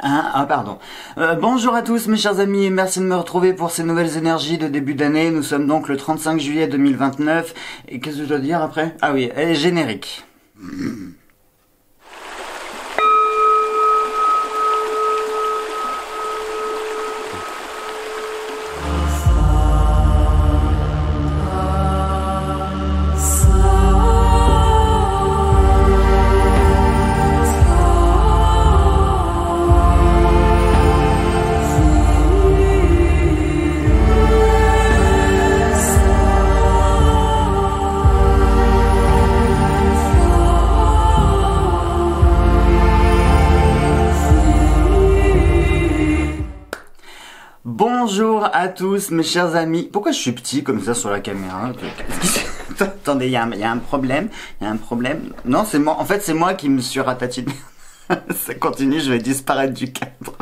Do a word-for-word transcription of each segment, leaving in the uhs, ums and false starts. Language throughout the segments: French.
Ah, ah pardon. Euh, bonjour à tous mes chers amis et merci de me retrouver pour ces nouvelles énergies de début d'année. Nous sommes donc le trente-cinq juillet deux mille vingt-neuf. Et qu'est-ce que je dois dire après? Ah oui, elle est générique. Bonjour à tous mes chers amis. Pourquoi je suis petit comme ça sur la caméra? Attendez, il y, y a un problème. Il y a un problème. Non, c'est moi. En fait, c'est moi qui me suis ratatiné. Ça continue, je vais disparaître du cadre.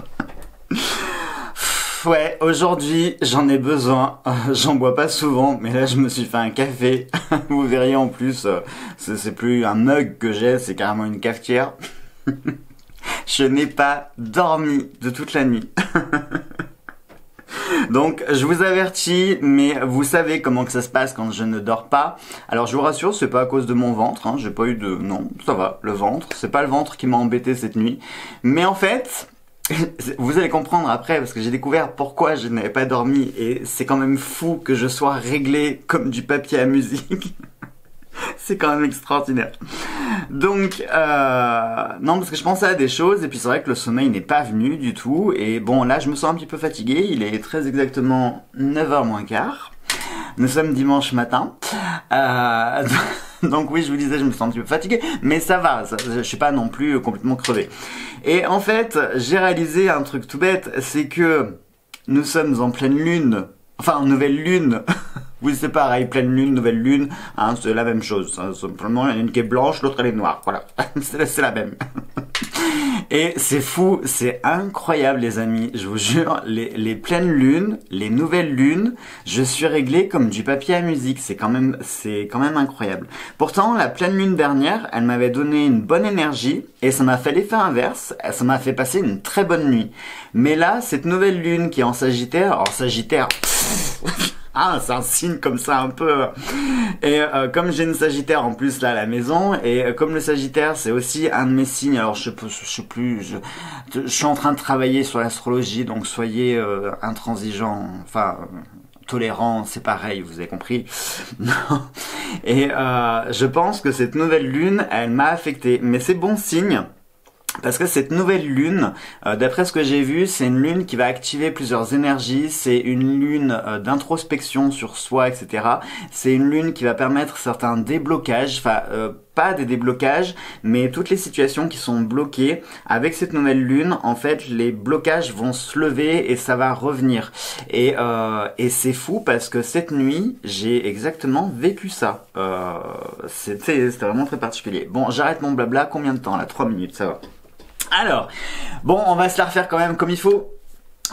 Ouais, aujourd'hui, j'en ai besoin. Euh, j'en bois pas souvent, mais là, je me suis fait un café. Vous verriez en plus, euh, c'est plus un mug que j'ai, c'est carrément une cafetière. Je n'ai pas dormi de toute la nuit. Donc je vous avertis, mais vous savez comment que ça se passe quand je ne dors pas. Alors je vous rassure, c'est pas à cause de mon ventre, hein, j'ai pas eu de... Non, ça va, le ventre, c'est pas le ventre qui m'a embêté cette nuit. Mais en fait, vous allez comprendre après, parce que j'ai découvert pourquoi je n'avais pas dormi. Et c'est quand même fou que je sois réglé comme du papier à musique. C'est quand même extraordinaire. Donc, euh, non, parce que je pensais à des choses, et puis c'est vrai que le sommeil n'est pas venu du tout, et bon, là, je me sens un petit peu fatigué, il est très exactement neuf heures moins quart, nous sommes dimanche matin, euh, donc oui, je vous disais, je me sens un petit peu fatigué, mais ça va, ça, je suis pas non plus complètement crevé. Et en fait, j'ai réalisé un truc tout bête, c'est que nous sommes en pleine lune, enfin, nouvelle lune. Oui, c'est pareil, pleine lune, nouvelle lune, hein, c'est la même chose. Simplement, il y en a une qui est blanche, l'autre elle est noire, voilà. C'est la même. Et c'est fou, c'est incroyable les amis, je vous jure, les, les pleines lunes, les nouvelles lunes, je suis réglé comme du papier à musique, c'est quand même, c'est quand même incroyable. Pourtant, la pleine lune dernière, elle m'avait donné une bonne énergie, et ça m'a fait l'effet inverse, ça m'a fait passer une très bonne nuit. Mais là, cette nouvelle lune qui est en Sagittaire, en Sagittaire... Ah, c'est un signe comme ça un peu. Et euh, comme j'ai une Sagittaire en plus là à la maison, et euh, comme le Sagittaire c'est aussi un de mes signes, alors je je, je, plus, je, je suis en train de travailler sur l'astrologie, donc soyez euh, intransigeants, enfin euh, tolérants, c'est pareil, vous avez compris. Non. Et euh, je pense que cette nouvelle lune, elle m'a affecté, mais c'est bon signe. Parce que cette nouvelle lune, euh, d'après ce que j'ai vu, c'est une lune qui va activer plusieurs énergies, c'est une lune euh, d'introspection sur soi, et cetera. C'est une lune qui va permettre certains déblocages, enfin euh, pas des déblocages, mais toutes les situations qui sont bloquées. Avec cette nouvelle lune, en fait, les blocages vont se lever et ça va revenir. Et, euh, et c'est fou parce que cette nuit, j'ai exactement vécu ça. Euh, c'était vraiment très particulier. Bon, j'arrête mon blabla, combien de temps là? trois minutes, ça va. Alors, bon, on va se la refaire quand même comme il faut.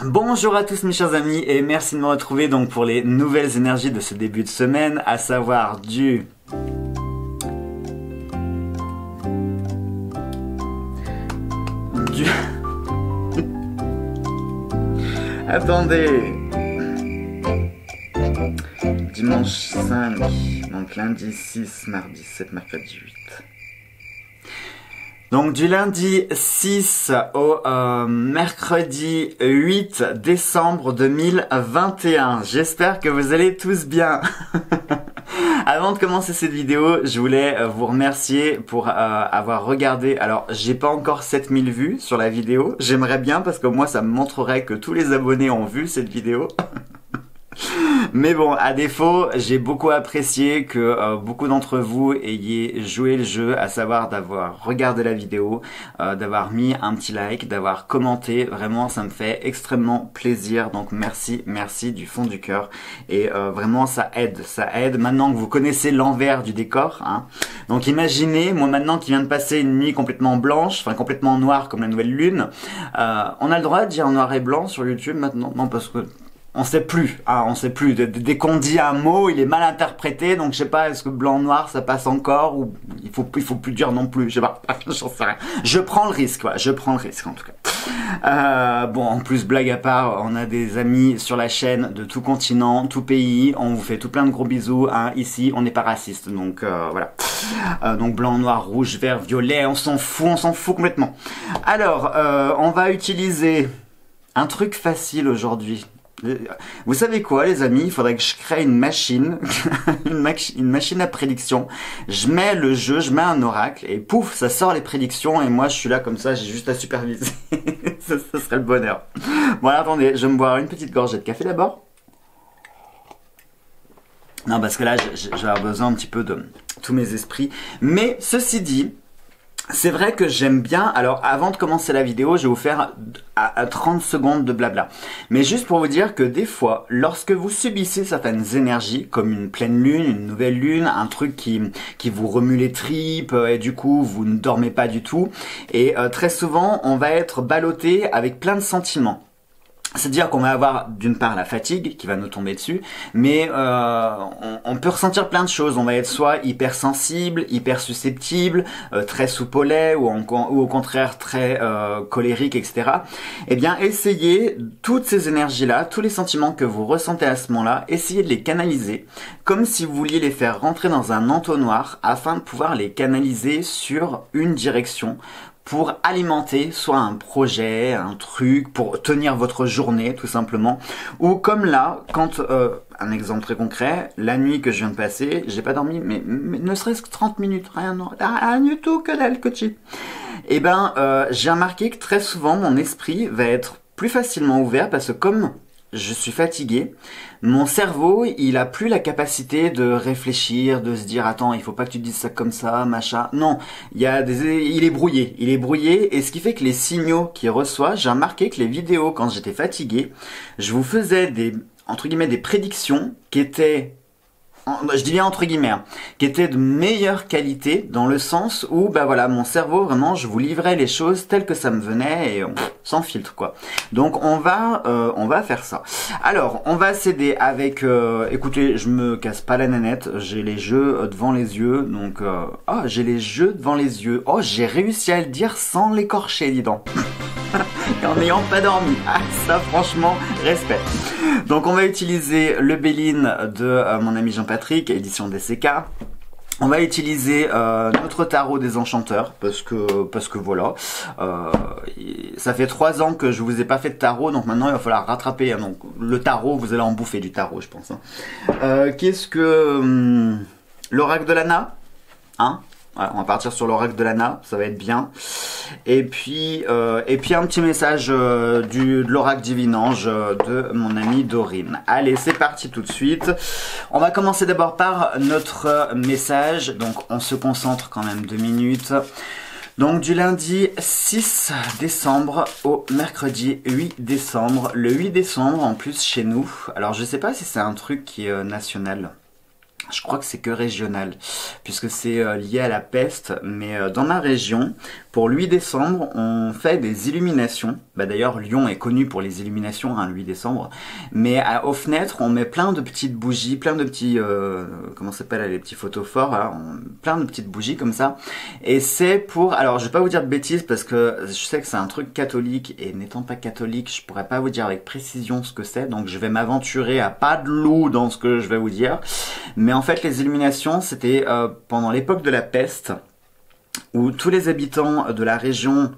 Bonjour à tous mes chers amis et merci de me retrouver donc pour les nouvelles énergies de ce début de semaine, à savoir du du attendez, dimanche cinq, donc lundi six, mardi sept, mercredi huit. Donc du lundi six au euh, mercredi huit décembre deux mille vingt et un. J'espère que vous allez tous bien. Avant de commencer cette vidéo, je voulais vous remercier pour euh, avoir regardé. Alors, j'ai pas encore sept mille vues sur la vidéo. J'aimerais bien parce que moi, ça me montrerait que tous les abonnés ont vu cette vidéo. Mais bon, à défaut, j'ai beaucoup apprécié que euh, beaucoup d'entre vous ayez joué le jeu, à savoir d'avoir regardé la vidéo, euh, d'avoir mis un petit like, d'avoir commenté. Vraiment, ça me fait extrêmement plaisir. Donc merci, merci du fond du cœur. Et euh, vraiment, ça aide, ça aide. Maintenant que vous connaissez l'envers du décor, hein. Donc imaginez, moi maintenant qui viens de passer une nuit complètement blanche, enfin complètement noire comme la nouvelle lune, euh, on a le droit de dire noir et blanc sur YouTube maintenant? Non, parce que... On sait plus, ah, on sait plus. Dès qu'on dit un mot, il est mal interprété. Donc je sais pas, est-ce que blanc-noir ça passe encore ou il faut il faut plus dire non plus. Je sais pas, j'en sais rien. Je prends le risque, quoi. Je prends le risque en tout cas. Euh, bon, en plus, blague à part, on a des amis sur la chaîne de tout continent, tout pays. On vous fait tout plein de gros bisous. Hein. Ici, on n'est pas raciste, donc euh, voilà. Euh, donc blanc, noir, rouge, vert, violet, on s'en fout, on s'en fout complètement. Alors, euh, on va utiliser un truc facile aujourd'hui. Vous savez quoi, les amis, il faudrait que je crée une machine, une, machi une machine à prédiction. Je mets le jeu, je mets un oracle et pouf, ça sort les prédictions et moi je suis là comme ça, j'ai juste à superviser. ça, ça serait le bonheur. Bon, alors, attendez, je vais me boire une petite gorgée de café d'abord. Non, parce que là, je vais avoir besoin un petit peu de tous mes esprits. Mais ceci dit, c'est vrai que j'aime bien, alors avant de commencer la vidéo, je vais vous faire à, à trente secondes de blabla. Mais juste pour vous dire que des fois, lorsque vous subissez certaines énergies, comme une pleine lune, une nouvelle lune, un truc qui, qui vous remue les tripes, et du coup, vous ne dormez pas du tout, et euh, très souvent, on va être ballotté avec plein de sentiments. C'est-à-dire qu'on va avoir d'une part la fatigue qui va nous tomber dessus, mais euh, on, on peut ressentir plein de choses. On va être soit hyper sensible, hyper susceptible, euh, très soupolet ou, ou au contraire très euh, colérique, et cetera. Eh bien, essayez toutes ces énergies-là, tous les sentiments que vous ressentez à ce moment-là, essayez de les canaliser comme si vous vouliez les faire rentrer dans un entonnoir afin de pouvoir les canaliser sur une direction pour alimenter soit un projet, un truc, pour tenir votre journée tout simplement. Ou comme là, quand, euh, un exemple très concret, la nuit que je viens de passer, j'ai pas dormi, mais, mais ne serait-ce que trente minutes, rien, rien du tout, que dalle, que chill. Et ben, euh, j'ai remarqué que très souvent, mon esprit va être plus facilement ouvert parce que comme je suis fatigué, mon cerveau, il a plus la capacité de réfléchir, de se dire, attends, il faut pas que tu dises ça comme ça, machin. Non, il y a des, il est brouillé, il est brouillé, et ce qui fait que les signaux qu'il reçoit, j'ai remarqué que les vidéos, quand j'étais fatigué, je vous faisais des, entre guillemets, des prédictions qui étaient, je dis bien entre guillemets, qui était de meilleure qualité dans le sens où, bah voilà, mon cerveau, vraiment, je vous livrais les choses telles que ça me venait et pff, sans filtre, quoi. Donc, on va, euh, on va faire ça. Alors, on va s'aider avec... Euh, écoutez, je me casse pas la nanette, j'ai les jeux devant les yeux, donc... Euh, oh, j'ai les jeux devant les yeux. Oh, j'ai réussi à le dire sans l'écorcher, dis donc. Et en n'ayant pas dormi. Ah, ça, franchement, respect. Donc, on va utiliser le Belline de euh, mon ami Jean-Patrick, édition D C K. On va utiliser euh, notre tarot des enchanteurs, parce que, parce que voilà. Euh, ça fait trois ans que je vous ai pas fait de tarot, donc maintenant, il va falloir rattraper. Hein, donc, le tarot, vous allez en bouffer du tarot, je pense. Hein. Euh, Qu'est-ce que... Hum, l'oracle de Lana, hein. Voilà, on va partir sur l'oracle de Lana, ça va être bien. Et puis, euh, et puis un petit message euh, du, de l'oracle Divinange euh, de mon ami Dorine. Allez, c'est parti tout de suite. On va commencer d'abord par notre message. Donc, on se concentre quand même deux minutes. Donc, du lundi six décembre au mercredi huit décembre. Le huit décembre, en plus, chez nous. Alors, je sais pas si c'est un truc qui est euh, national. Je crois que c'est que régional, puisque c'est euh, lié à la peste, mais euh, dans ma région, pour le huit décembre, on fait des illuminations. Bah, d'ailleurs, Lyon est connu pour les illuminations, hein, le huit décembre, mais à, aux fenêtres, on met plein de petites bougies, plein de petits, euh, comment ça s'appelle, les petits photophores, hein, on, plein de petites bougies comme ça, et c'est pour, alors je vais pas vous dire de bêtises, parce que je sais que c'est un truc catholique, et n'étant pas catholique, je pourrais pas vous dire avec précision ce que c'est, donc je vais m'aventurer à pas de loup dans ce que je vais vous dire, mais en fait, les illuminations, c'était euh, pendant l'époque de la peste, où tous les habitants de la région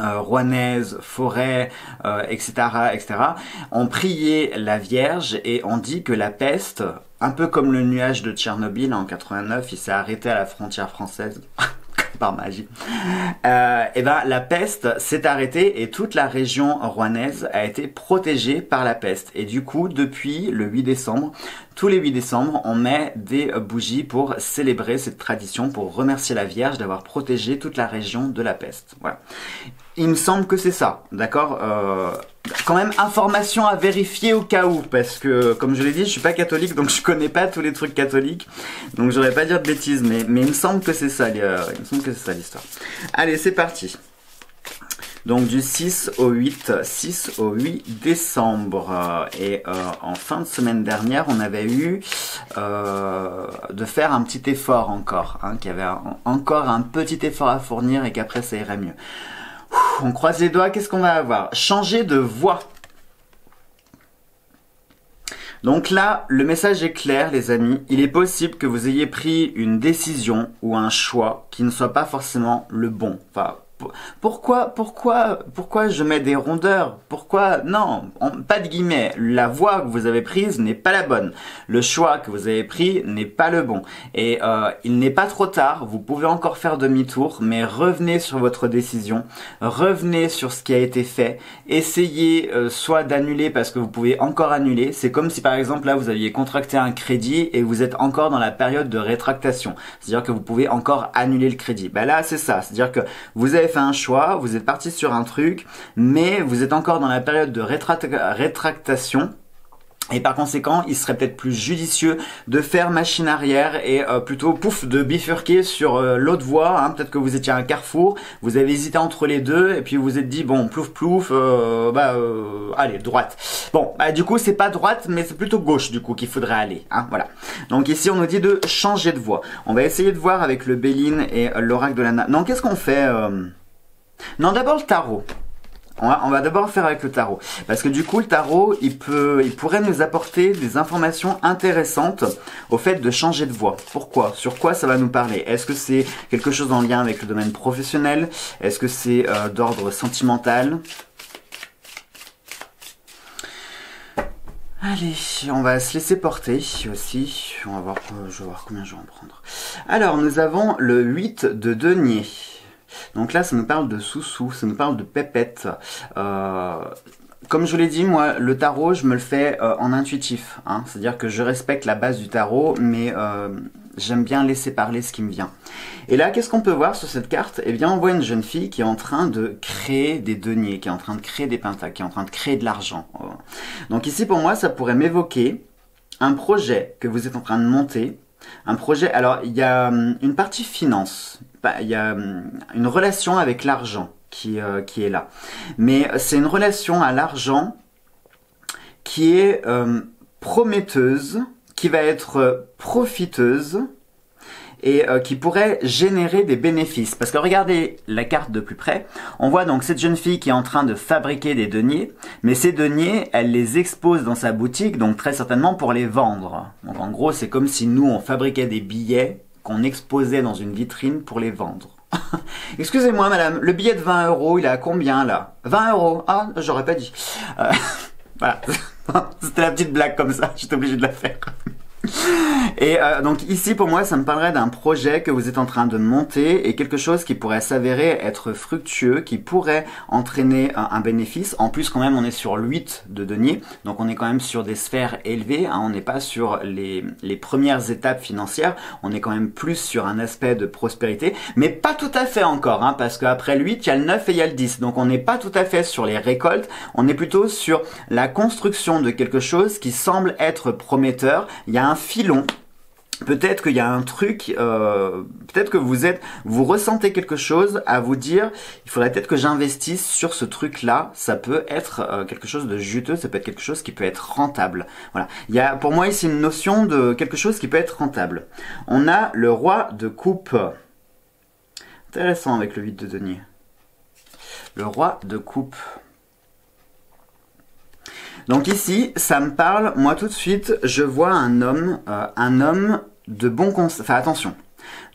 euh, rouennaise, forêt, euh, et cetera, et cetera, ont prié la Vierge et ont dit que la peste, un peu comme le nuage de Tchernobyl en quatre-vingt-neuf, il s'est arrêté à la frontière française. Par magie, euh, et ben la peste s'est arrêtée et toute la région rouennaise a été protégée par la peste. Et du coup, depuis le huit décembre, tous les huit décembre, on met des bougies pour célébrer cette tradition, pour remercier la Vierge d'avoir protégé toute la région de la peste. Voilà. Il me semble que c'est ça, d'accord. euh, Quand même, information à vérifier au cas où, parce que, comme je l'ai dit, je suis pas catholique, donc je connais pas tous les trucs catholiques, donc j'aurais pas dire de bêtises, mais, mais il me semble que c'est ça, euh, il me semble que c'est ça l'histoire. Allez, c'est parti. Donc du six au huit décembre, et euh, en fin de semaine dernière, on avait eu euh, de faire un petit effort encore, hein, qu'il y avait un, encore un petit effort à fournir et qu'après ça irait mieux. Ouh. On croise les doigts, qu'est-ce qu'on va avoir? Changer de voix. Donc là, le message est clair, les amis. Il est possible que vous ayez pris une décision ou un choix qui ne soit pas forcément le bon. Enfin, pourquoi, pourquoi, pourquoi je mets des rondeurs? Pourquoi? Non, on, pas de guillemets. La voie que vous avez prise n'est pas la bonne. Le choix que vous avez pris n'est pas le bon. Et euh, il n'est pas trop tard. Vous pouvez encore faire demi-tour, mais revenez sur votre décision. Revenez sur ce qui a été fait. Essayez euh, soit d'annuler parce que vous pouvez encore annuler. C'est comme si par exemple là vous aviez contracté un crédit et vous êtes encore dans la période de rétractation. C'est-à-dire que vous pouvez encore annuler le crédit. Bah là c'est ça. C'est-à-dire que vous avez fait un choix, vous êtes parti sur un truc, mais vous êtes encore dans la période de rétractation. Et par conséquent, il serait peut-être plus judicieux de faire machine arrière et euh, plutôt, pouf, de bifurquer sur euh, l'autre voie. Hein. Peut-être que vous étiez à un carrefour, vous avez hésité entre les deux et puis vous vous êtes dit, bon, plouf, plouf, euh, bah, euh, allez, droite. Bon, bah, du coup, c'est pas droite, mais c'est plutôt gauche, du coup, qu'il faudrait aller. Hein, voilà. Donc ici, on nous dit de changer de voie. On va essayer de voir avec le Belline et euh, l'oracle de Lana. Non, qu'est-ce qu'on fait euh... Non, d'abord le tarot. On va, on va d'abord faire avec le tarot, parce que du coup le tarot, il peut, il pourrait nous apporter des informations intéressantes au fait de changer de voie. Pourquoi? Sur quoi ça va nous parler? Est-ce que c'est quelque chose en lien avec le domaine professionnel? Est-ce que c'est euh, d'ordre sentimental? Allez, on va se laisser porter aussi. On va voir, euh, je vais voir combien je vais en prendre. Alors, nous avons le huit de denier. Donc là, ça nous parle de sous-sous, ça nous parle de pépette. Euh, comme je vous l'ai dit, moi, le tarot, je me le fais euh, en intuitif. Hein, c'est-à-dire que je respecte la base du tarot, mais euh, j'aime bien laisser parler ce qui me vient. Et là, qu'est-ce qu'on peut voir sur cette carte? Eh bien, on voit une jeune fille qui est en train de créer des deniers, qui est en train de créer des pentacles, qui est en train de créer de l'argent. Euh. Donc ici, pour moi, ça pourrait m'évoquer un projet que vous êtes en train de monter. Un projet, alors il y a une partie finance, il y a une relation avec l'argent qui, euh, qui est là. Mais c'est une relation à l'argent qui est euh, prometteuse, qui va être profiteuse et euh, qui pourrait générer des bénéfices. Parce que regardez la carte de plus près, on voit donc cette jeune fille qui est en train de fabriquer des deniers, mais ces deniers, elle les expose dans sa boutique, donc très certainement pour les vendre. Donc en gros, c'est comme si nous, on fabriquait des billets qu'on exposait dans une vitrine pour les vendre. Excusez-moi madame, le billet de vingt euros, il a combien là? Vingt euros? Ah, j'aurais pas dit. Euh, voilà, c'était la petite blague comme ça, j'étais obligé de la faire. Et euh, donc ici pour moi ça me parlerait d'un projet que vous êtes en train de monter et quelque chose qui pourrait s'avérer être fructueux, qui pourrait entraîner un, un bénéfice. En plus quand même on est sur huit de denier, donc on est quand même sur des sphères élevées, hein, on n'est pas sur les, les premières étapes financières, on est quand même plus sur un aspect de prospérité, mais pas tout à fait encore, hein, parce qu'après le huit il y a le neuf et il y a le dix, donc on n'est pas tout à fait sur les récoltes, on est plutôt sur la construction de quelque chose qui semble être prometteur. Il y a un filon, peut-être qu'il y a un truc, euh, peut-être que vous êtes, vous ressentez quelque chose à vous dire, il faudrait peut-être que j'investisse sur ce truc-là, ça peut être euh, quelque chose de juteux, ça peut être quelque chose qui peut être rentable. Voilà, il y a pour moi ici une notion de quelque chose qui peut être rentable. On a le roi de coupe, intéressant avec le huit de denier, le roi de coupe. Donc ici, ça me parle, moi tout de suite, je vois un homme, euh, un homme de bons conseils, enfin attention,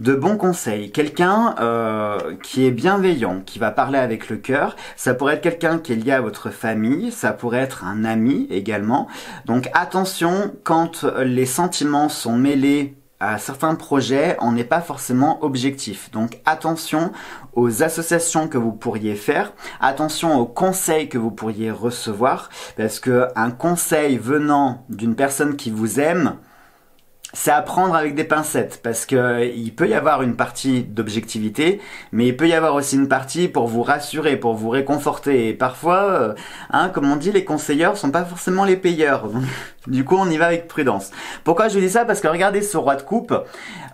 de bons conseils, quelqu'un euh, qui est bienveillant, qui va parler avec le cœur, ça pourrait être quelqu'un qui est lié à votre famille, ça pourrait être un ami également, donc attention quand les sentiments sont mêlés à certains projets, on n'est pas forcément objectif. Donc attention aux associations que vous pourriez faire, attention aux conseils que vous pourriez recevoir, parce qu'un conseil venant d'une personne qui vous aime, c'est à prendre avec des pincettes, parce qu'il peut y avoir une partie d'objectivité, mais il peut y avoir aussi une partie pour vous rassurer, pour vous réconforter. Et parfois, hein, comme on dit, les conseilleurs sont pas forcément les payeurs. Du coup, on y va avec prudence. Pourquoi je vous dis ça? Parce que regardez ce roi de coupe,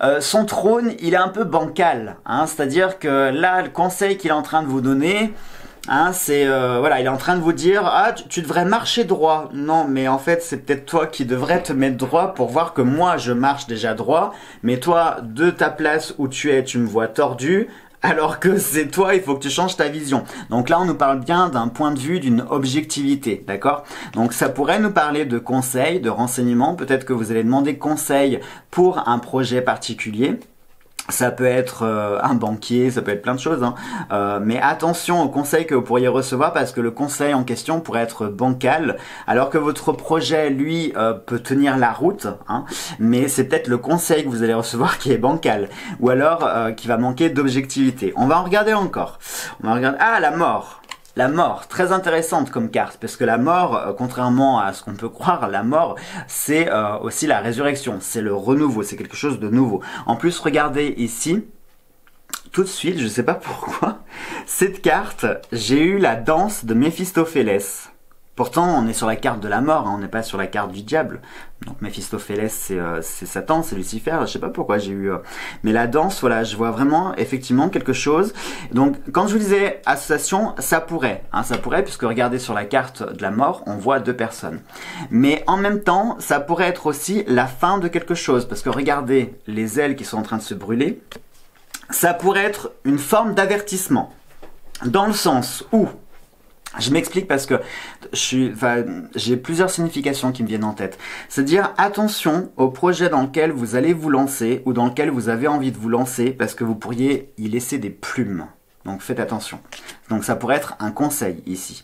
euh, son trône, il est un peu bancal. Hein, c'est-à-dire que là, le conseil qu'il est en train de vous donner... Hein, c'est euh, voilà, il est en train de vous dire ah tu, tu devrais marcher droit. Non, mais en fait c'est peut-être toi qui devrais te mettre droit pour voir que moi je marche déjà droit, mais toi de ta place où tu es tu me vois tordu. alors que c'est toi, il faut que tu changes ta vision. Donc là, on nous parle bien d'un point de vue, d'une objectivité, d'accord? Donc ça pourrait nous parler de conseils, de renseignements. Peut-être que vous allez demander conseil pour un projet particulier. Ça peut être euh, un banquier, ça peut être plein de choses, hein. euh, mais attention aux conseils que vous pourriez recevoir, parce que le conseil en question pourrait être bancal, alors que votre projet, lui, euh, peut tenir la route, hein, mais c'est peut-être le conseil que vous allez recevoir qui est bancal, ou alors euh, qui va manquer d'objectivité. On va en regarder encore. On va regarder... Ah, la mort! La mort, très intéressante comme carte, parce que la mort, euh, contrairement à ce qu'on peut croire, la mort, c'est euh, aussi la résurrection, c'est le renouveau, c'est quelque chose de nouveau. En plus, regardez ici, tout de suite, je ne sais pas pourquoi, cette carte, j'ai eu la danse de Méphistophélès. Pourtant, on est sur la carte de la mort, hein, on n'est pas sur la carte du diable. Donc Méphistophélès, c'est euh, Satan, c'est Lucifer, je sais pas pourquoi j'ai eu... Euh... Mais la danse, voilà, je vois vraiment, effectivement, quelque chose. Donc, quand je vous disais association, ça pourrait, hein, ça pourrait, puisque regardez sur la carte de la mort, on voit deux personnes. Mais en même temps, ça pourrait être aussi la fin de quelque chose, parce que regardez les ailes qui sont en train de se brûler, ça pourrait être une forme d'avertissement, dans le sens où... Je m'explique parce que je suis, enfin, j'ai plusieurs significations qui me viennent en tête. C'est-à-dire attention au projet dans lequel vous allez vous lancer ou dans lequel vous avez envie de vous lancer, parce que vous pourriez y laisser des plumes. Donc faites attention. Donc ça pourrait être un conseil ici.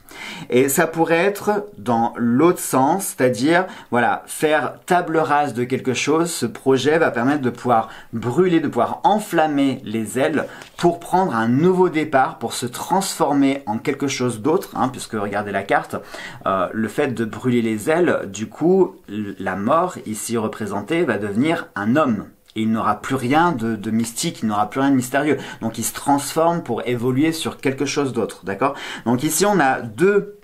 Et ça pourrait être dans l'autre sens, c'est-à-dire voilà, faire table rase de quelque chose. Ce projet va permettre de pouvoir brûler, de pouvoir enflammer les ailes pour prendre un nouveau départ, pour se transformer en quelque chose d'autre, hein, puisque regardez la carte, euh, le fait de brûler les ailes, du coup, la mort ici représentée va devenir un homme. Et il n'aura plus rien de, de mystique, il n'aura plus rien de mystérieux. Donc il se transforme pour évoluer sur quelque chose d'autre, d'accord? Donc ici on a deux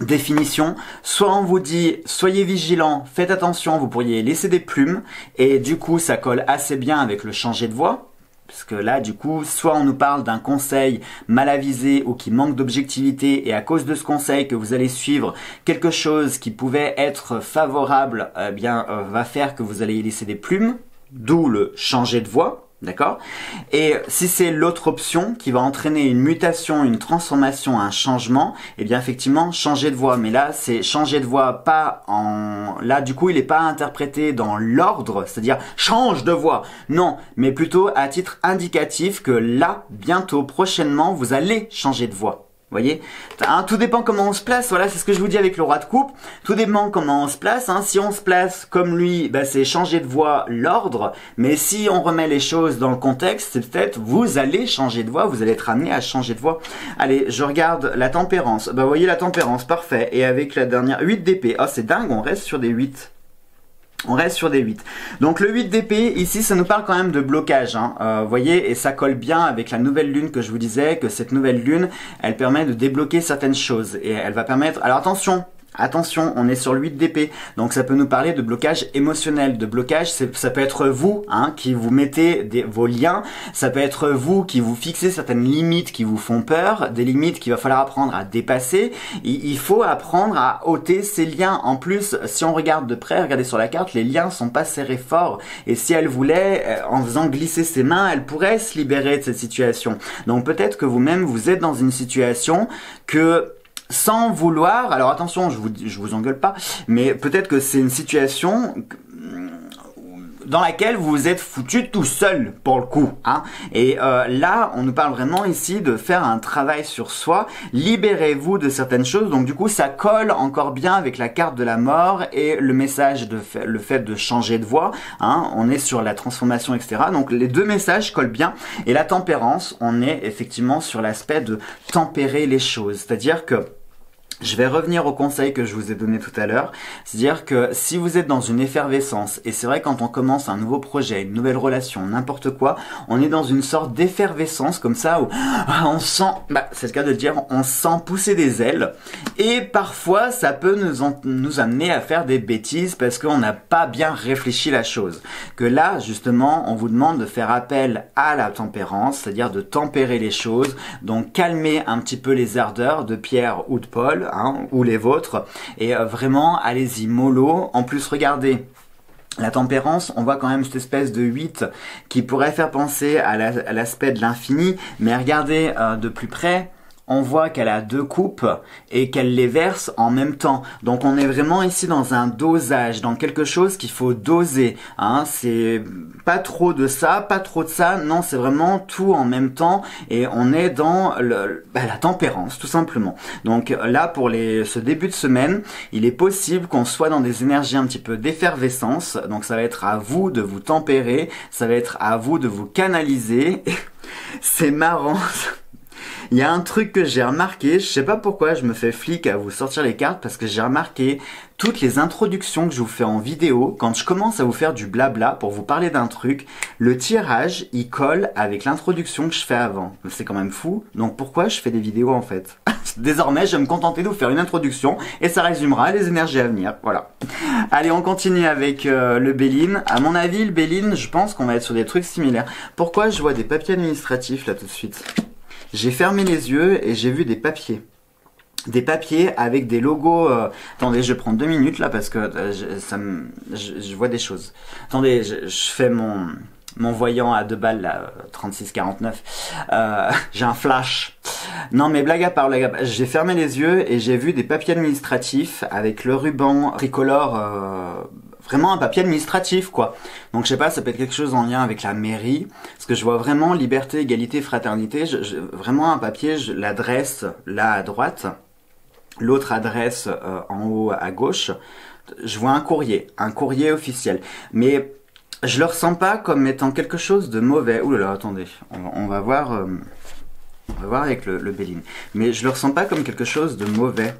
définitions. Soit on vous dit, soyez vigilants, faites attention, vous pourriez laisser des plumes. Et du coup ça colle assez bien avec le changer de voie. Parce que là, du coup, soit on nous parle d'un conseil mal avisé ou qui manque d'objectivité, et à cause de ce conseil que vous allez suivre, quelque chose qui pouvait être favorable, eh bien, euh, va faire que vous allez y laisser des plumes. D'où le changer de voie, d'accord? Et si c'est l'autre option qui va entraîner une mutation, une transformation, un changement, eh bien effectivement changer de voie. Mais là, c'est changer de voie pas en... Là, du coup, il n'est pas interprété dans l'ordre, c'est-à-dire change de voie. Non, mais plutôt à titre indicatif que là, bientôt, prochainement, vous allez changer de voie. Vous voyez, hein, tout dépend comment on se place, voilà, c'est ce que je vous dis avec le roi de coupe, tout dépend comment on se place, hein. Si on se place comme lui, bah, c'est changer de voie l'ordre, mais si on remet les choses dans le contexte, c'est peut-être vous allez changer de voie, vous allez être amené à changer de voie. Allez, je regarde la tempérance, bah, vous voyez la tempérance, parfait, et avec la dernière, huit d'épée, oh c'est dingue, on reste sur des huit. On reste sur des huit. Donc le huit d'épée, ici, ça nous parle quand même de blocage. Hein. Euh, voyez, et ça colle bien avec la nouvelle lune que je vous disais, que cette nouvelle lune, elle permet de débloquer certaines choses. Et elle va permettre... Alors attention, attention, on est sur le huit d'épée. Donc ça peut nous parler de blocage émotionnel. De blocage, ça peut être vous hein, qui vous mettez des, vos liens. Ça peut être vous qui vous fixez certaines limites qui vous font peur. Des limites qu'il va falloir apprendre à dépasser. Il, il faut apprendre à ôter ces liens. En plus, si on regarde de près, regardez sur la carte, les liens sont pas serrés fort. Et si elle voulait, en faisant glisser ses mains, elle pourrait se libérer de cette situation. Donc peut-être que vous-même, vous êtes dans une situation que... Sans vouloir, alors attention, je vous, je vous engueule pas, mais peut-être que c'est une situation dans laquelle vous vous êtes foutu tout seul, pour le coup. Hein. Et euh, là, on nous parle vraiment ici de faire un travail sur soi, libérez-vous de certaines choses, donc du coup, ça colle encore bien avec la carte de la mort et le message, de fait, le fait de changer de voie, hein. On est sur la transformation, et cetera. Donc les deux messages collent bien, et la tempérance, on est effectivement sur l'aspect de tempérer les choses, c'est-à-dire que je vais revenir au conseil que je vous ai donné tout à l'heure, c'est-à-dire que si vous êtes dans une effervescence, et c'est vrai quand on commence un nouveau projet, une nouvelle relation, n'importe quoi, on est dans une sorte d'effervescence comme ça où on sent, bah, c'est le cas de le dire, on sent pousser des ailes, et parfois ça peut nous, en, nous amener à faire des bêtises parce qu'on n'a pas bien réfléchi la chose. Que là, justement, on vous demande de faire appel à la tempérance, c'est-à-dire de tempérer les choses, donc calmer un petit peu les ardeurs de Pierre ou de Paul, hein, ou les vôtres, et euh, vraiment allez-y mollo. En plus regardez, La tempérance, on voit quand même cette espèce de huit qui pourrait faire penser à l'aspect de l'infini, mais regardez euh, de plus près, on voit qu'elle a deux coupes et qu'elle les verse en même temps. Donc on est vraiment ici dans un dosage, dans quelque chose qu'il faut doser. Hein. C'est pas trop de ça, pas trop de ça, non, c'est vraiment tout en même temps et on est dans le, bah, la tempérance, tout simplement. Donc là, pour les, ce début de semaine, il est possible qu'on soit dans des énergies un petit peu d'effervescence. Donc ça va être à vous de vous tempérer, ça va être à vous de vous canaliser. C'est marrant. Il y a un truc que j'ai remarqué, je sais pas pourquoi je me fais flic à vous sortir les cartes, parce que j'ai remarqué toutes les introductions que je vous fais en vidéo, quand je commence à vous faire du blabla pour vous parler d'un truc, le tirage, il colle avec l'introduction que je fais avant. C'est quand même fou, donc pourquoi je fais des vidéos en fait? Désormais, je vais me contenter de vous faire une introduction et ça résumera les énergies à venir, voilà. Allez, on continue avec euh, le Belline. À mon avis, le Belline, je pense qu'on va être sur des trucs similaires. Pourquoi je vois des papiers administratifs là tout de suite? J'ai fermé les yeux et j'ai vu des papiers. Des papiers avec des logos... Euh... Attendez, je vais prendre deux minutes là parce que euh, je, ça me... je, je vois des choses. Attendez, je, je fais mon, mon voyant à deux balles là, trente-six quarante-neuf. Euh, j'ai un flash. Non mais blague à part, blague à part. J'ai fermé les yeux et j'ai vu des papiers administratifs avec le ruban tricolore... Euh... Vraiment un papier administratif quoi. Donc je sais pas, ça peut être quelque chose en lien avec la mairie. Parce que je vois vraiment liberté, égalité, fraternité. Je, je, vraiment un papier, je l'adresse là à droite. L'autre adresse euh, en haut à gauche. Je vois un courrier, un courrier officiel. Mais je le ressens pas comme étant quelque chose de mauvais. Ouh là là, attendez, on, on va voir, euh, on va voir avec le, le Belline. Mais je le ressens pas comme quelque chose de mauvais.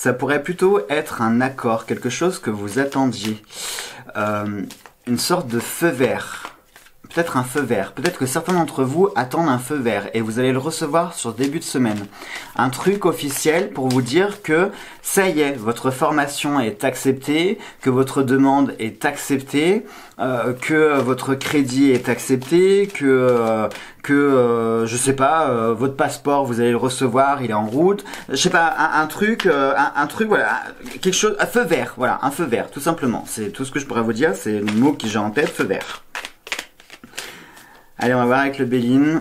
Ça pourrait plutôt être un accord, quelque chose que vous attendiez, euh, une sorte de feu vert, peut-être un feu vert, peut-être que certains d'entre vous attendent un feu vert et vous allez le recevoir sur début de semaine. Un truc officiel pour vous dire que ça y est, votre formation est acceptée, que votre demande est acceptée, euh, que votre crédit est accepté, que... Euh, que, euh, je sais pas, euh, votre passeport, vous allez le recevoir, il est en route. Je sais pas, un, un truc, euh, un, un truc, voilà, quelque chose, un feu vert, voilà, un feu vert, tout simplement. C'est tout ce que je pourrais vous dire, c'est le mot que j'ai en tête, feu vert. Allez, on va voir avec le Belline.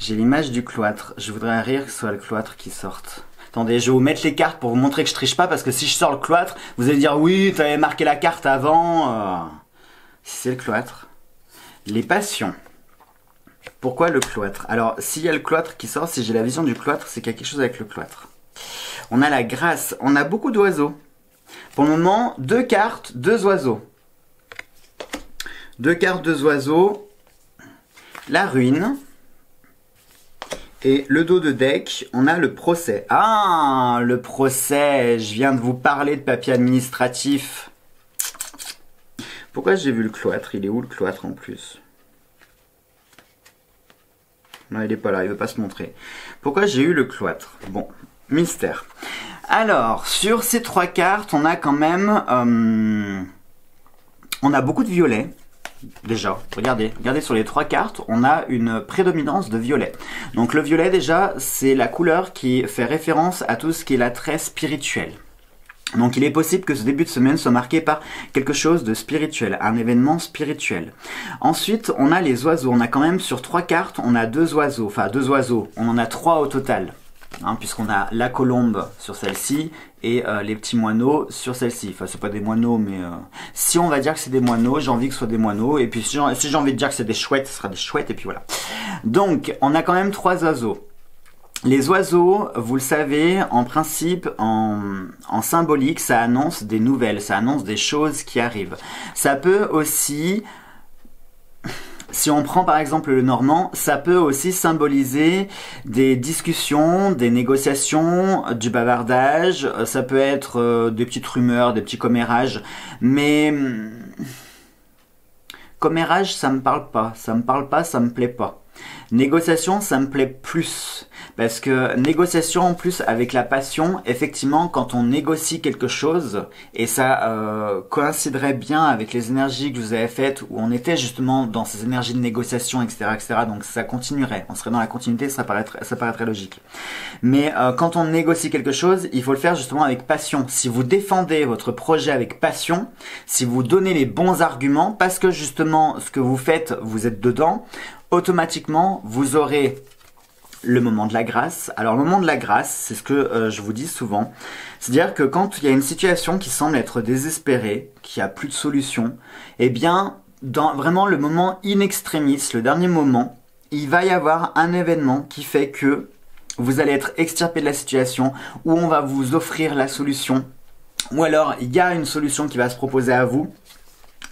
J'ai l'image du cloître, je voudrais rire que ce soit le cloître qui sorte. Attendez, je vais vous mettre les cartes pour vous montrer que je triche pas, parce que si je sors le cloître, vous allez dire, oui, t'avais marqué la carte avant. Euh... Si c'est le cloître, les passions. Pourquoi le cloître? Alors, s'il y a le cloître qui sort, si j'ai la vision du cloître, c'est qu'il y a quelque chose avec le cloître. On a la grâce, on a beaucoup d'oiseaux. Pour le moment, deux cartes, deux oiseaux. Deux cartes, deux oiseaux. La ruine. Et le dos de deck, on a le procès. Ah, le procès, je viens de vous parler de papier administratif. Pourquoi j'ai vu le cloître? Il est où le cloître en plus? Non, il n'est pas là, il ne veut pas se montrer. Pourquoi j'ai eu le cloître? Bon, mystère. Alors, sur ces trois cartes, on a quand même... Euh, on a beaucoup de violet. Déjà, regardez, regardez sur les trois cartes, on a une prédominance de violet. Donc le violet, déjà, c'est la couleur qui fait référence à tout ce qui est l'attrait spirituel. Donc il est possible que ce début de semaine soit marqué par quelque chose de spirituel, un événement spirituel. Ensuite, on a les oiseaux. On a quand même sur trois cartes, on a deux oiseaux. Enfin, deux oiseaux. On en a trois au total. Hein, puisqu'on a la colombe sur celle-ci et euh, les petits moineaux sur celle-ci. Enfin, c'est pas des moineaux, mais... Euh, si on va dire que c'est des moineaux, j'ai envie que ce soit des moineaux. Et puis si j'ai si j'ai envie de dire que c'est des chouettes, ce sera des chouettes. Et puis voilà. Donc, on a quand même trois oiseaux. Les oiseaux, vous le savez, en principe, en, en symbolique, ça annonce des nouvelles, ça annonce des choses qui arrivent. Ça peut aussi, si on prend par exemple le normand, ça peut aussi symboliser des discussions, des négociations, du bavardage, ça peut être des petites rumeurs, des petits commérages, mais... Commérage, ça me parle pas, ça me parle pas, ça me plaît pas. Négociation, ça me plaît plus. Parce que négociation en plus avec la passion, effectivement, quand on négocie quelque chose, et ça euh, coïnciderait bien avec les énergies que je vous avais faites, où on était justement dans ces énergies de négociation, et cetera, et cetera. Donc ça continuerait, on serait dans la continuité, ça paraîtrait, ça paraîtrait logique. Mais euh, quand on négocie quelque chose, il faut le faire justement avec passion. Si vous défendez votre projet avec passion, si vous donnez les bons arguments, parce que justement ce que vous faites, vous êtes dedans, automatiquement vous aurez le moment de la grâce. Alors le moment de la grâce, c'est ce que euh, je vous dis souvent, c'est-à-dire que quand il y a une situation qui semble être désespérée, qui a plus de solution, eh bien dans vraiment le moment in extremis, le dernier moment, il va y avoir un événement qui fait que vous allez être extirpé de la situation, où on va vous offrir la solution, ou alors il y a une solution qui va se proposer à vous.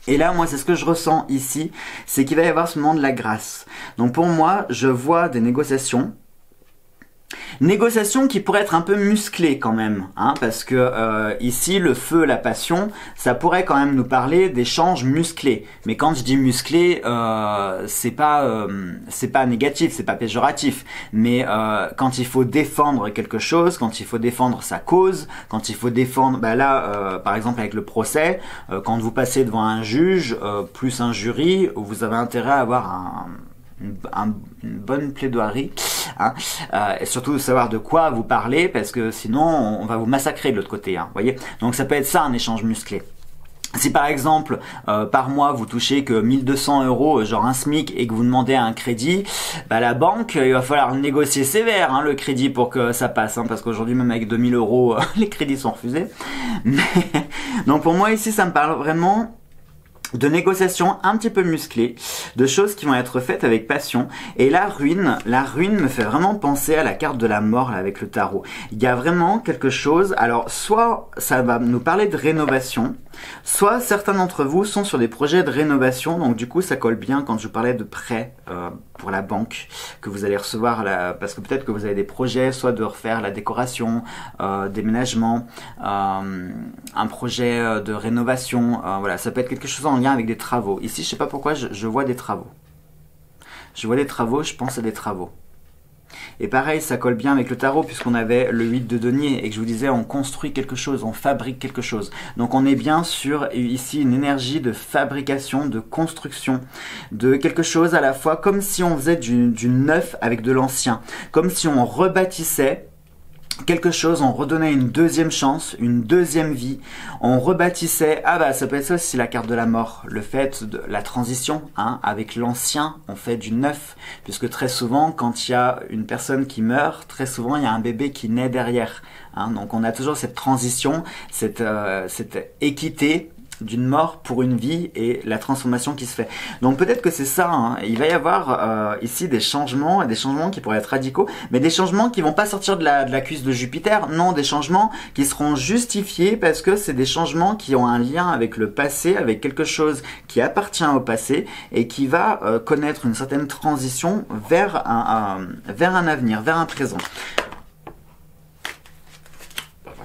Et là, moi, c'est ce que je ressens ici, c'est qu'il va y avoir ce moment de la grâce. Donc pour moi, je vois des négociations. Négociations qui pourraient être un peu musclées quand même, hein, parce que euh, ici, le feu, la passion, ça pourrait quand même nous parler d'échanges musclés. Mais quand je dis musclé, euh, c'est pas, euh, c'est pas négatif, c'est pas péjoratif. Mais euh, quand il faut défendre quelque chose, quand il faut défendre sa cause, quand il faut défendre, bah là, euh, par exemple avec le procès, euh, quand vous passez devant un juge, euh, plus un jury, vous avez intérêt à avoir un... une bonne plaidoirie, hein, euh, et surtout savoir de quoi vous parlez, parce que sinon on va vous massacrer de l'autre côté, hein, voyez. Donc ça peut être ça, un échange musclé. Si par exemple euh, par mois vous touchez que mille deux cents euros, genre un SMIC, et que vous demandez un crédit, bah la banque, il va falloir négocier sévère, hein, le crédit pour que ça passe, hein, parce qu'aujourd'hui même avec deux mille euros euh, les crédits sont refusés. Mais, donc pour moi ici ça me parle vraiment de négociations un petit peu musclées, de choses qui vont être faites avec passion. Et la ruine, la ruine me fait vraiment penser à la carte de la mort là, avec le tarot. Il y a vraiment quelque chose, alors soit ça va nous parler de rénovation, soit certains d'entre vous sont sur des projets de rénovation, donc du coup ça colle bien quand je vous parlais de prêt euh, pour la banque, que vous allez recevoir, la... parce que peut-être que vous avez des projets, soit de refaire la décoration, euh, déménagement, euh, un projet de rénovation, euh, voilà, ça peut être quelque chose en lien avec des travaux. Ici, je sais pas pourquoi, je, je vois des travaux. Je vois des travaux, je pense à des travaux. Et pareil, ça colle bien avec le tarot, puisqu'on avait le huit de denier, et que je vous disais, on construit quelque chose, on fabrique quelque chose. Donc on est bien sur, ici, une énergie de fabrication, de construction, de quelque chose à la fois, comme si on faisait du, du neuf avec de l'ancien, comme si on rebâtissait quelque chose, on redonnait une deuxième chance, une deuxième vie, on rebâtissait. Ah bah ça peut être ça, c'est la carte de la mort, le fait de la transition, hein, avec l'ancien on fait du neuf, puisque très souvent quand il y a une personne qui meurt, très souvent il y a un bébé qui naît derrière, hein, donc on a toujours cette transition, cette, euh, cette équité d'une mort pour une vie et la transformation qui se fait. Donc peut-être que c'est ça, hein. Il va y avoir euh, ici des changements, et des changements qui pourraient être radicaux, mais des changements qui vont pas sortir de la, de la cuisse de Jupiter, non, des changements qui seront justifiés, parce que c'est des changements qui ont un lien avec le passé, avec quelque chose qui appartient au passé et qui va euh, connaître une certaine transition vers un, un, vers un avenir, vers un présent.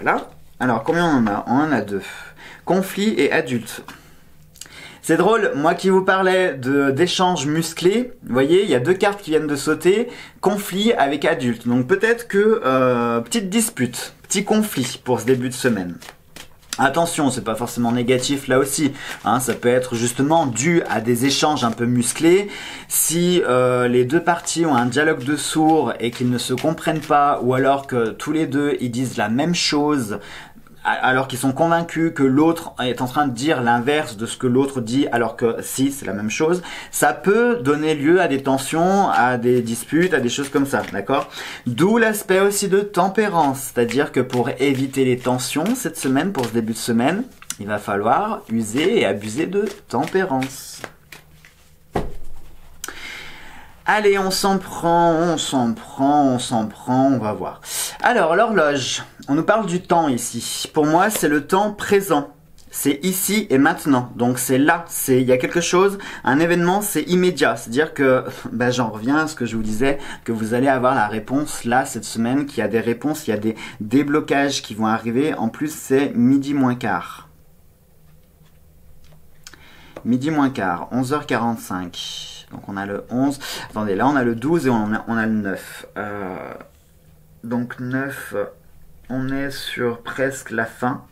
Voilà. Alors combien on en a? On en a deux. Conflits et adultes. C'est drôle, moi qui vous parlais d'échanges musclés, vous voyez, il y a deux cartes qui viennent de sauter, conflits avec adultes. Donc peut-être que euh, petite dispute, petit conflit pour ce début de semaine. Attention, c'est pas forcément négatif là aussi, hein, ça peut être justement dû à des échanges un peu musclés. Si euh, les deux parties ont un dialogue de sourds et qu'ils ne se comprennent pas, ou alors que tous les deux ils disent la même chose, alors qu'ils sont convaincus que l'autre est en train de dire l'inverse de ce que l'autre dit, alors que si, c'est la même chose, ça peut donner lieu à des tensions, à des disputes, à des choses comme ça, d'accord? D'où l'aspect aussi de tempérance, c'est-à-dire que pour éviter les tensions cette semaine, pour ce début de semaine, il va falloir user et abuser de tempérance. Allez, on s'en prend, on s'en prend, on s'en prend, on va voir. Alors, l'horloge, on nous parle du temps ici. Pour moi, c'est le temps présent. C'est ici et maintenant, donc c'est là, c'est il y a quelque chose, un événement, c'est immédiat, c'est-à-dire que, bah, j'en reviens à ce que je vous disais, que vous allez avoir la réponse là, cette semaine, qu'il y a des réponses, il y a des déblocages qui vont arriver. En plus, c'est midi moins quart. Midi moins quart, onze heures quarante-cinq. Donc on a le onze, attendez, là on a le douze et on a, on a le neuf. Euh, donc neuf, on est sur presque la fin.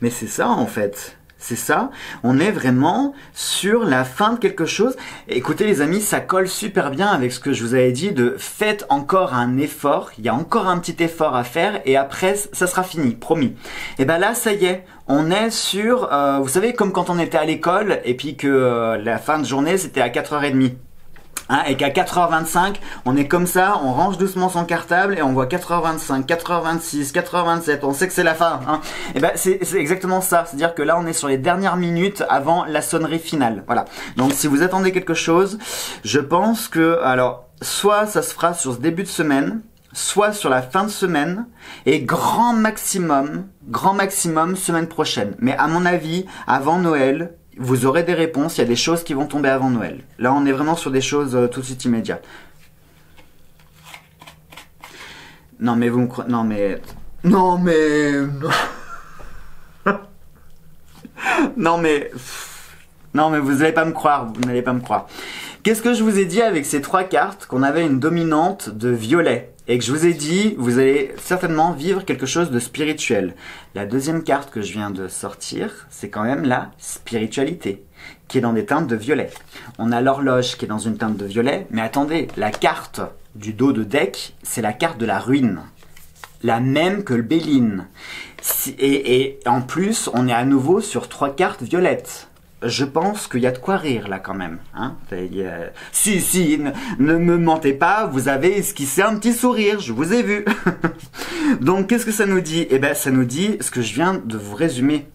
Mais c'est ça en fait, c'est ça, on est vraiment sur la fin de quelque chose. Écoutez les amis, ça colle super bien avec ce que je vous avais dit de faites encore un effort, il y a encore un petit effort à faire et après ça sera fini, promis. Et ben là ça y est, on est sur, euh, vous savez comme quand on était à l'école et puis que euh, la fin de journée c'était à quatre heures trente. Hein, et qu'à quatre heures vingt-cinq, on est comme ça, on range doucement son cartable et on voit quatre heures vingt-cinq, quatre heures vingt-six, quatre heures vingt-sept, on sait que c'est la fin. Hein. Et ben c'est exactement ça, c'est-à-dire que là on est sur les dernières minutes avant la sonnerie finale. Voilà. Donc si vous attendez quelque chose, je pense que alors soit ça se fera sur ce début de semaine, soit sur la fin de semaine et grand maximum, grand maximum semaine prochaine. Mais à mon avis, avant Noël, vous aurez des réponses, il y a des choses qui vont tomber avant Noël. Là, on est vraiment sur des choses euh, tout de suite immédiates. Non, mais vous me croyez... Non, mais... Non, mais... Non, mais... Non, mais vous n'allez pas me croire, vous n'allez pas me croire. Qu'est-ce que je vous ai dit avec ces trois cartes? Qu'on avait une dominante de violet. Et que je vous ai dit, vous allez certainement vivre quelque chose de spirituel. La deuxième carte que je viens de sortir, c'est quand même la spiritualité, qui est dans des teintes de violet. On a l'horloge qui est dans une teinte de violet, mais attendez, la carte du dos de deck, c'est la carte de la ruine. La même que le Belline. Et, et en plus, on est à nouveau sur trois cartes violettes. Je pense qu'il y a de quoi rire là quand même. Hein, euh... Si, si, ne, ne me mentez pas, vous avez esquissé un petit sourire, je vous ai vu. Donc qu'est-ce que ça nous dit? Eh bien ça nous dit ce que je viens de vous résumer.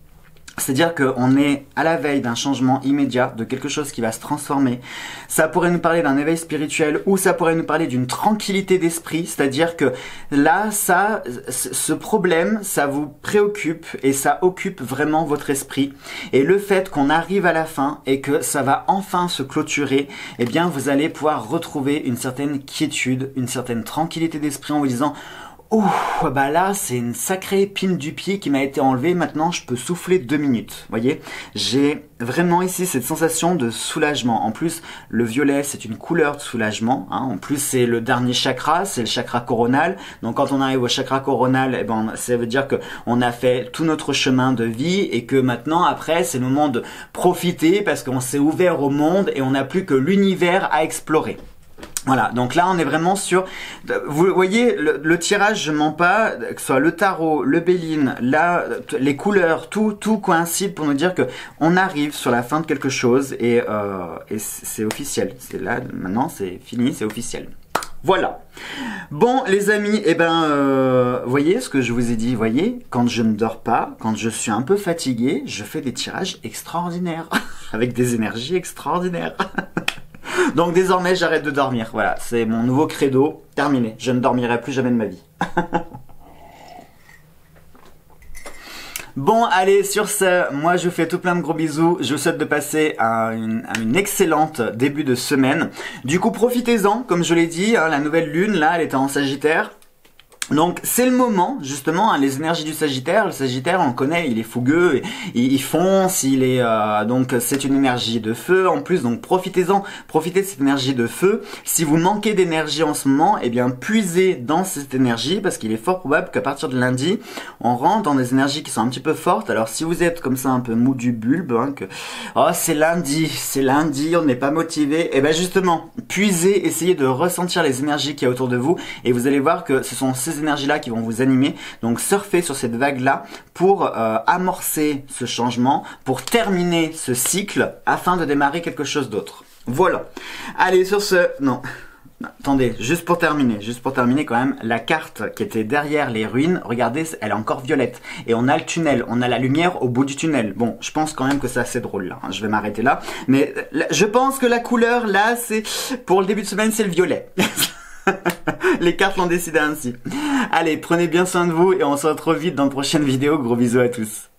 C'est-à-dire qu'on est à la veille d'un changement immédiat, de quelque chose qui va se transformer. Ça pourrait nous parler d'un éveil spirituel ou ça pourrait nous parler d'une tranquillité d'esprit. C'est-à-dire que là, ça, ce problème, ça vous préoccupe et ça occupe vraiment votre esprit. Et le fait qu'on arrive à la fin et que ça va enfin se clôturer, eh bien, vous allez pouvoir retrouver une certaine quiétude, une certaine tranquillité d'esprit en vous disant... Ouh, bah là, c'est une sacrée épine du pied qui m'a été enlevée. Maintenant, je peux souffler deux minutes. Voyez, j'ai vraiment ici cette sensation de soulagement. En plus, le violet, c'est une couleur de soulagement. Hein. En plus, c'est le dernier chakra, c'est le chakra coronal. Donc, quand on arrive au chakra coronal, eh ben, ça veut dire que on a fait tout notre chemin de vie et que maintenant, après, c'est le moment de profiter parce qu'on s'est ouvert au monde et on n'a plus que l'univers à explorer. Voilà, donc là on est vraiment sur, vous voyez le, le tirage, je mens pas, que ce soit le tarot, le Belline, là les couleurs, tout tout coïncide pour nous dire que on arrive sur la fin de quelque chose et, euh, et c'est officiel, c'est là maintenant c'est fini, c'est officiel. Voilà. Bon les amis, eh ben, euh, voyez ce que je vous ai dit, voyez, quand je ne dors pas, quand je suis un peu fatigué, je fais des tirages extraordinaires, avec des énergies extraordinaires. Donc désormais j'arrête de dormir, voilà, c'est mon nouveau credo, terminé, je ne dormirai plus jamais de ma vie. Bon allez, sur ce, moi je vous fais tout plein de gros bisous, je vous souhaite de passer à une, à une excellente début de semaine. Du coup profitez-en, comme je l'ai dit, hein, la nouvelle lune là, elle était en Sagittaire. Donc c'est le moment justement, hein, les énergies du Sagittaire, le Sagittaire on le connaît, il est fougueux, il, il fonce, il est euh, donc c'est une énergie de feu en plus, donc profitez-en, profitez de cette énergie de feu. Si vous manquez d'énergie en ce moment, eh bien puisez dans cette énergie parce qu'il est fort probable qu'à partir de lundi, on rentre dans des énergies qui sont un petit peu fortes. Alors si vous êtes comme ça un peu mou du bulbe, hein, que oh c'est lundi, c'est lundi, on n'est pas motivé, eh bien justement puisez, essayez de ressentir les énergies qu'il y a autour de vous et vous allez voir que ce sont ces énergies là qui vont vous animer, donc surfez sur cette vague là pour euh, amorcer ce changement, pour terminer ce cycle afin de démarrer quelque chose d'autre. Voilà, allez sur ce, non, non attendez, juste pour terminer, juste pour terminer quand même, la carte qui était derrière les ruines, regardez, elle est encore violette et on a le tunnel, on a la lumière au bout du tunnel. Bon, je pense quand même que c'est assez drôle là, hein. Je vais m'arrêter là, mais là, je pense que la couleur là, c'est pour le début de semaine, c'est le violet. Les cartes l'ont décidé ainsi. Allez, prenez bien soin de vous et on se retrouve vite dans de prochaines vidéos. Gros bisous à tous.